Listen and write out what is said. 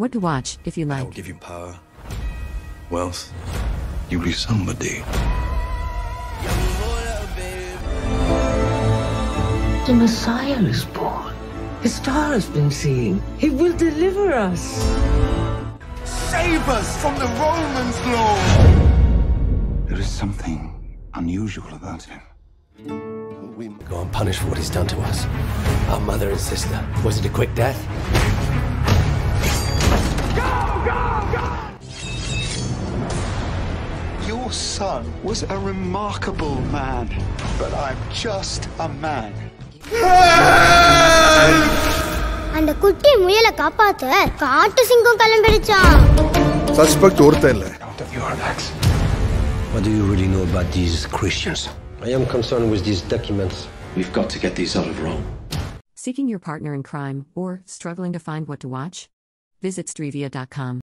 What to watch, if you like. I will give you power, wealth. You'll be somebody. The Messiah is born. His star has been seen. He will deliver us. Save us from the Romans, Lord! There is something unusual about him. We go unpunished for what he's done to us. Our mother and sister. Was it a quick death? Go, go, go! Your son was a remarkable man, but I'm just a man. And the kutti muyala kaapatha kaatu singam kalambirichan. Suspect ortha illa. Out of your legs. What do you really know about these Christians? I am concerned with these documents. We've got to get these out of Rome. Seeking your partner in crime or struggling to find what to watch? Visit strivia.com.